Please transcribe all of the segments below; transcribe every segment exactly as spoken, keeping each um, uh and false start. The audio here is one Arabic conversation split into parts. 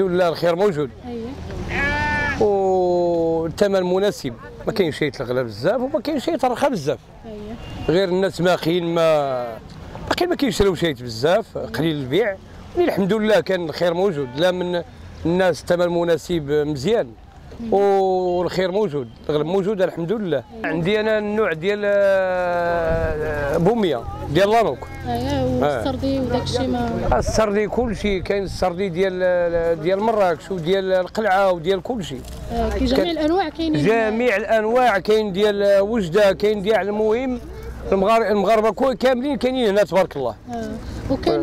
الحمد لله الخير موجود. اييه. والثمن مناسب، ما كاينش يتغلى بزاف وما كاينش يترخى بزاف. اييه. غير الناس ماخين ما باقيين ما كيشراوش شيء بزاف، قليل البيع، الحمد لله كان الخير موجود، لا من الناس الثمن مناسب مزيان. والخير موجود، الغلب موجود الحمد لله. عندي انا النوع ديال بوميه ديال لانوك. اييه. والسردي وداك الشيء ما السردي كلشي كاين، السردي ديال ديال مراكش وديال القلعه وديال كلشي. كاين جميع الانواع كاينين. جميع الانواع كاين، ديال وجده كاين، ديال المهم المغاربه كاملين كاينين هنا تبارك الله. اه. وكاين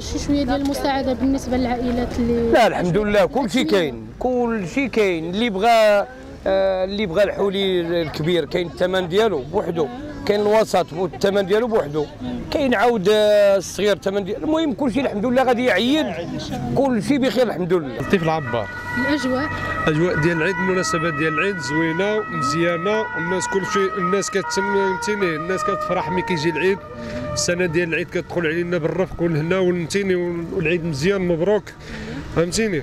شي شويه ديال المساعده بالنسبه للعائلات اللي لا الحمد لله كلشي كاين، كلشي كاين. اللي بغى آه اللي بغى الحولي الكبير كاين الثمن ديالو بوحدو، كاين الوسط والثمن ديالو بوحدو، كاين عاود الصغير الثمن ديالو. المهم كلشي الحمد لله غادي يعيد، كلشي بخير الحمد لله. لطيف العبار. الاجواء الاجواء ديال العيد، المناسبات ديال العيد زوينه ومزيانه، والناس كلشي الناس كتمتني، الناس كتفرح ملي كيجي العيد. السنه ديال العيد كتدخل علينا بالرفق والهنا والمتيني، والعيد مزيان مبروك فهمتيني.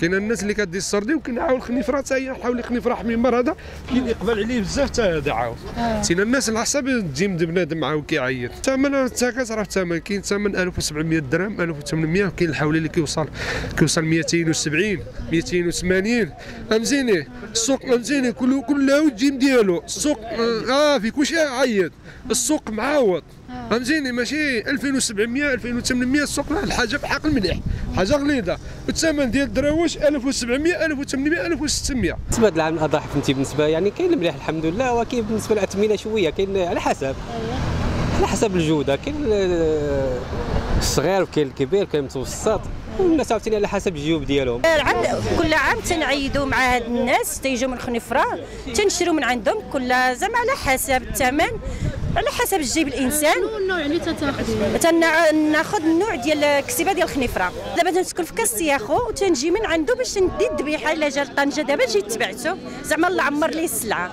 كاين الناس اللي كدير السردي، وكاين عاود الخنيف راه حتى هي حاولي الخنيف راه حميمر هذا كاين اقبال عليه بزاف حتى هذا عاود. تينا الناس على حسب الجيم ديال بنادم عاود كيعيط. الثمن انت كتعرف الثمن، كاين ثمن ألف وسبعمية درهم ألف وثمنمية، وكاين الحولي اللي كيوصل كيوصل مئتين وسبعين مئتين وثمانين فهمتيني. السوق فهمتيني كله كله الجيم ديالو، السوق اه في كلشي عيط، السوق معاوض فهمتيني، ماشي ألفين وسبعمية ألفين وثمنمية. السوق الحاجه بحق المليح، حاجه غليظه. والثمن ديال الدراويش ألف وسبعمية ألف وثمنمية ألف وستمية. بالنسبه للعام الاضاحي فهمتي، بالنسبه يعني كاين المليح الحمد لله، ولكن بالنسبه للاثمنه شويه كاين على حسب على حسب الجوده، كاين الصغير وكاين الكبير وكاين المتوسط، والناس عاوتاني على حسب الجيوب ديالهم. كل عام تنعيدوا مع هاد الناس تيجيو من خنيفره تنشريو من عندهم، كل زعما على حسب الثمن على حسب جيب الانسان. شنو النوع اللي تاخذ؟ تناخذ النوع ديال الكسيبه ديال الخنيفره. دابا تنسكن في كاستياخو وتنجي من عنده باش ندي الذبيحه الا جا لطنجه، دابا جيت تبعته زعما الله عمر لي السلعه.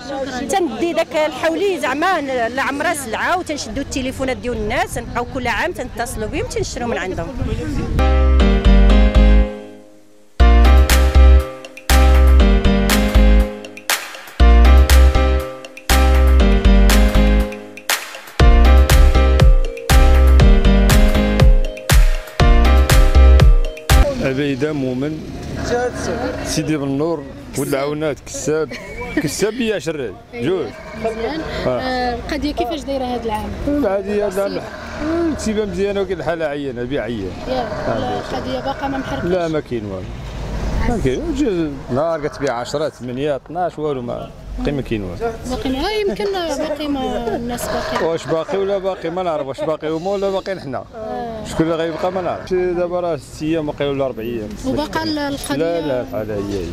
تندي داك الحولي زعما الله عمره سلعه، وتنشدوا التليفونات ديال الناس، نبقاو كل عام تنتصلوا بهم تنشروا من عندهم. عبيده مومن سيدي بنور والعونات كساب كسابيه شرعي جوج. مزيان. القضيه كيفاش دايره هذا العام؟ العاديه هذا الكتيبه مزيانه، وكاين الحاله عيانه بيع عيان. القضيه باقا ما محركتش؟ لا ما كاين والو، ما كاين جوج نهار كتبيع عشرة ثمانية اثناش والو، ما باقي ما كاين والو. باقي ما يمكن باقي ما الناس باقي واش باقي ولا باقي ما نعرف، واش باقي هما ولا باقيين حنا، شكون اللي غيبقى ما نعرفش. دابا راه ست ايام باقي ولا اربع ايام وباقى القضيه. لا لا الحاله هي هي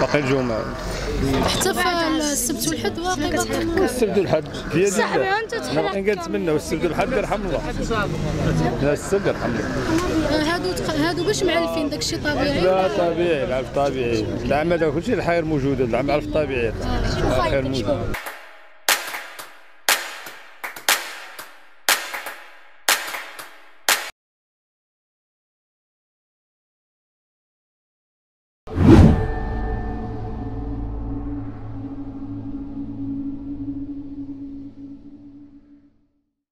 باقي الجمعه حتى في السبت والحد باقي باقي السبت والحد هي ديال صاحبي. انت تحنا كنتمناو السبت والحد يرحم الله، لا السبت يرحم الله. هادو هادو باش معلفين داك الشيء طبيعي؟ لا طبيعي العلف طبيعي، العام هذا كلشي الحير موجود، العام العلف طبيعي الخير موجود.